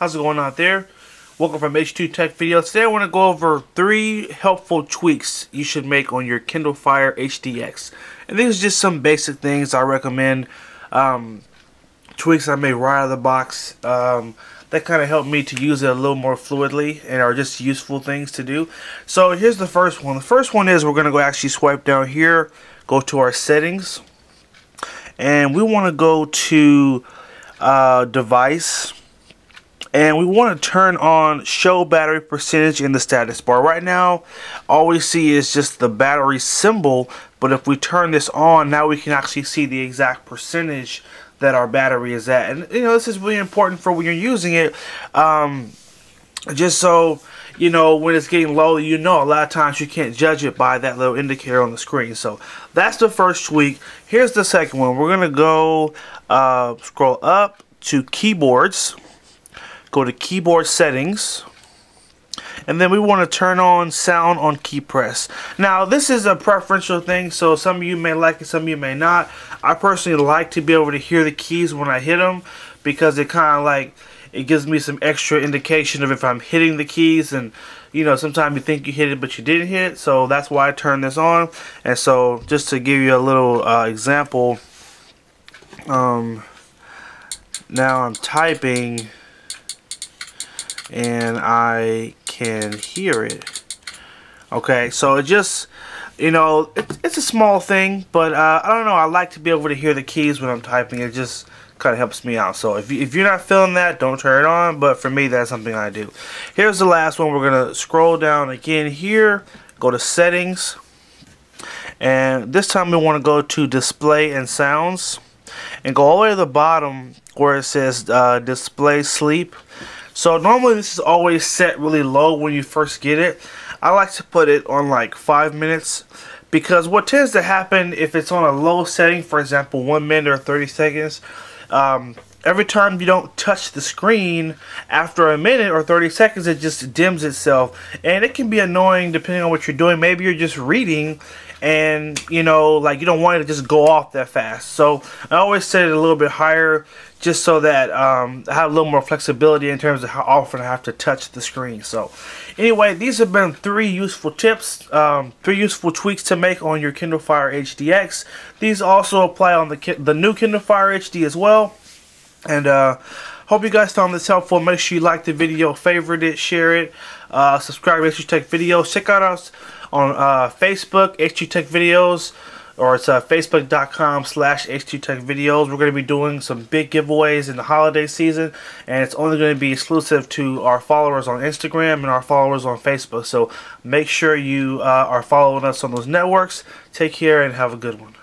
How's it going out there? Welcome from H2 Tech Videos. Today I want to go over 3 helpful tweaks you should make on your Kindle Fire HDX. And these are just some basic things I recommend. Tweaks I made right out of the box. That kind of helped me to use it a little more fluidly and are just useful things to do. So here's the first one. The first one is we're going to go actually swipe down here, go to our settings. And we want to go to device. And we want to turn on show battery percentage in the status bar. Right now, all we see is just the battery symbol, but if we turn this on, now we can actually see the exact percentage that our battery is at. And you know, this is really important for when you're using it, just so you know when it's getting low. You know, a lot of times you can't judge it by that little indicator on the screen. So that's the first tweak. Here's the second one. We're gonna go scroll up to keyboards. Go to keyboard settings, and then we want to turn on sound on key press. Now this is a preferential thing, so some of you may like it, some of you may not. I personally like to be able to hear the keys when I hit them, because it kind of like, it gives me some extra indication of if I'm hitting the keys. And you know, sometimes you think you hit it but you didn't hit it, so that's why I turned this on. And so just to give you a little example, now I'm typing and I can hear it. Okay, so it just, you know, it's a small thing, but I don't know, I like to be able to hear the keys when I'm typing. It just kind of helps me out. So if you're not feeling that, don't turn it on, but for me, that's something I do. Here's the last one. We're gonna scroll down again here, go to settings, and this time we want to go to display and sounds, and go all the way to the bottom where it says display sleep. So normally this is always set really low when you first get it. I like to put it on like 5 minutes, because what tends to happen if it's on a low setting, for example 1 minute or 30 seconds, every time you don't touch the screen, after a minute or 30 seconds it just dims itself. And it can be annoying depending on what you're doing. Maybe you're just reading and you know, like you don't want it to just go off that fast. So I always set it a little bit higher, just so that I have a little more flexibility in terms of how often I have to touch the screen. So anyway, these have been 3 useful tips, 3 useful tweaks to make on your Kindle Fire HDX. These also apply on the new Kindle Fire HD as well. And hope you guys found this helpful. Make sure you like the video, favorite it, share it, subscribe to H2 Tech Videos. Check out us on Facebook, H2 Tech Videos, or it's facebook.com/H2 Tech Videos. We're going to be doing some big giveaways in the holiday season, and it's only going to be exclusive to our followers on Instagram and our followers on Facebook. So make sure you are following us on those networks. Take care and have a good one.